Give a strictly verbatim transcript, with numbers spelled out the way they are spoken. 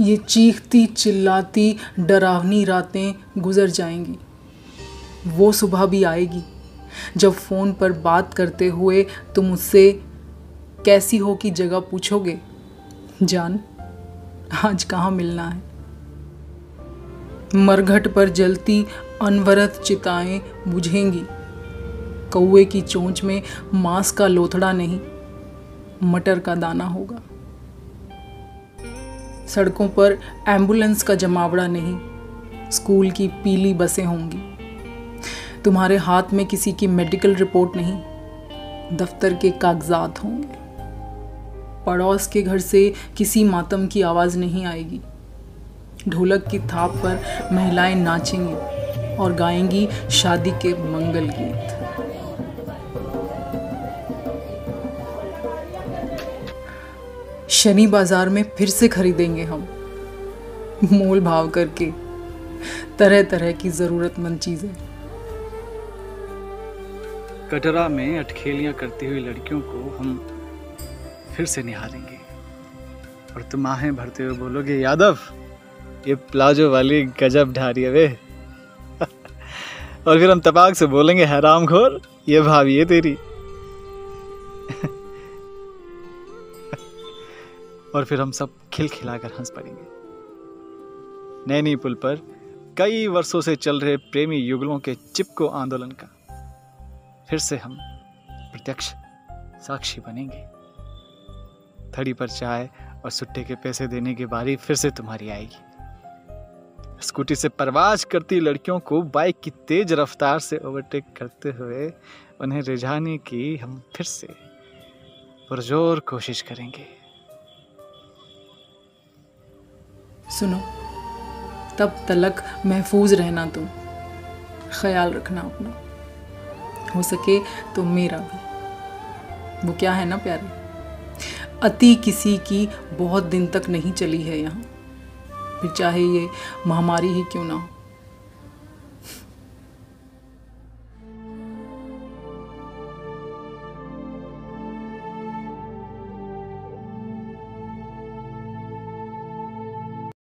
ये चीखती चिल्लाती डरावनी रातें गुजर जाएंगी। वो सुबह भी आएगी जब फ़ोन पर बात करते हुए तुम उससे कैसी हो की जगह पूछोगे, जान आज कहाँ मिलना है। मरघट पर जलती अनवरत चिताएं बुझेंगी। कौए की चोंच में मांस का लोथड़ा नहीं, मटर का दाना होगा। सड़कों पर एम्बुलेंस का जमावड़ा नहीं, स्कूल की पीली बसें होंगी। तुम्हारे हाथ में किसी की मेडिकल रिपोर्ट नहीं, दफ्तर के कागजात होंगे। पड़ोस के घर से किसी मातम की आवाज़ नहीं आएगी। ढोलक की थाप पर महिलाएं नाचेंगी और गाएंगी शादी के मंगल गीत। शनि बाजार में फिर से खरीदेंगे हम, मोल भाव करके, तरह तरह की जरूरतमंद चीजें। कटरा में अटखेलियां करती हुई लड़कियों को हम फिर से निहारेंगे और तुम आहें भरते हुए बोलोगे, यादव ये प्लाजो वाली गजब ढारी है वे। और फिर हम तपाक से बोलेंगे, हरामखोर ये भाभी है तेरी। और फिर हम सब खिलखिलाकर हंस पड़ेंगे नैनी पुल पर कई वर्षों से चल रहे प्रेमी युगलों के चिपको आंदोलन का। फिर से हम प्रत्यक्ष साक्षी बनेंगे। थड़ी पर चाय और सुट्टे के पैसे देने की बारी फिर से तुम्हारी आएगी। स्कूटी से परवाज करती लड़कियों को बाइक की तेज रफ्तार से ओवरटेक करते हुए उन्हें रिझाने की हम फिर से पुरजोर कोशिश करेंगे। सुनो, तब तलक महफूज रहना तुम, ख्याल रखना अपना, हो सके तो मेरा भी। वो क्या है ना प्यारे, अति किसी की बहुत दिन तक नहीं चली है यहाँ, फिर चाहे ये महामारी ही क्यों ना हो।